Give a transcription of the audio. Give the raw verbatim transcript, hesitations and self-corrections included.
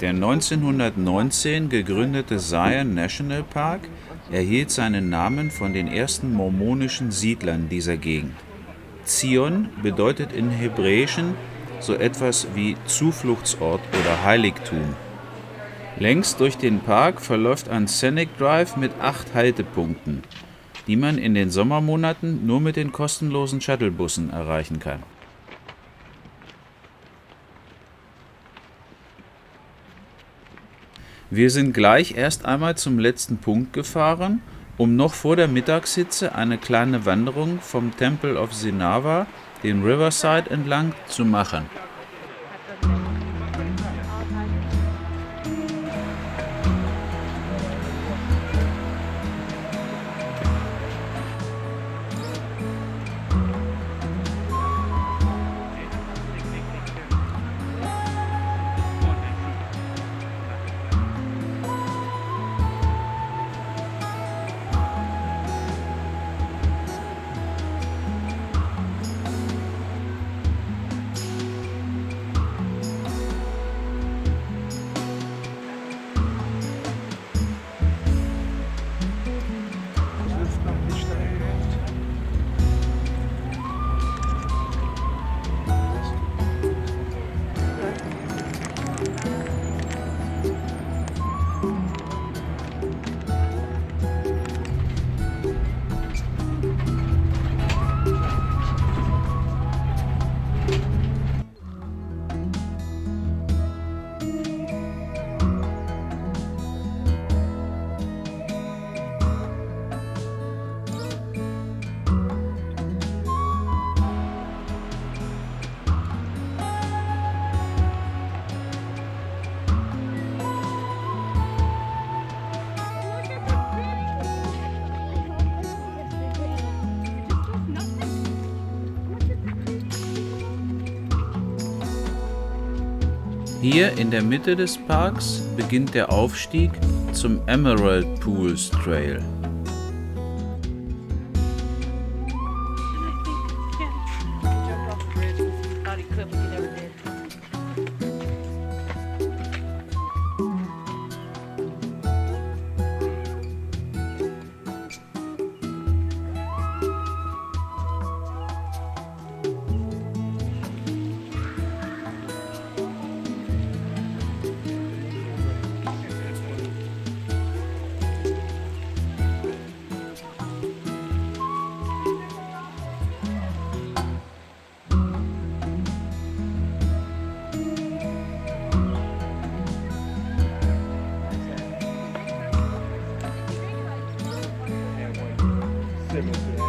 Der neunzehnhundertneunzehn gegründete Zion National Park erhielt seinen Namen von den ersten mormonischen Siedlern dieser Gegend. Zion bedeutet im Hebräischen so etwas wie Zufluchtsort oder Heiligtum. Längs durch den Park verläuft ein Scenic Drive mit acht Haltepunkten, die man in den Sommermonaten nur mit den kostenlosen Shuttlebussen erreichen kann. Wir sind gleich erst einmal zum letzten Punkt gefahren, um noch vor der Mittagshitze eine kleine Wanderung vom Temple of Sinava, den Riverside entlang, zu machen. Hier in der Mitte des Parks beginnt der Aufstieg zum Emerald Pools Trail. Thank you.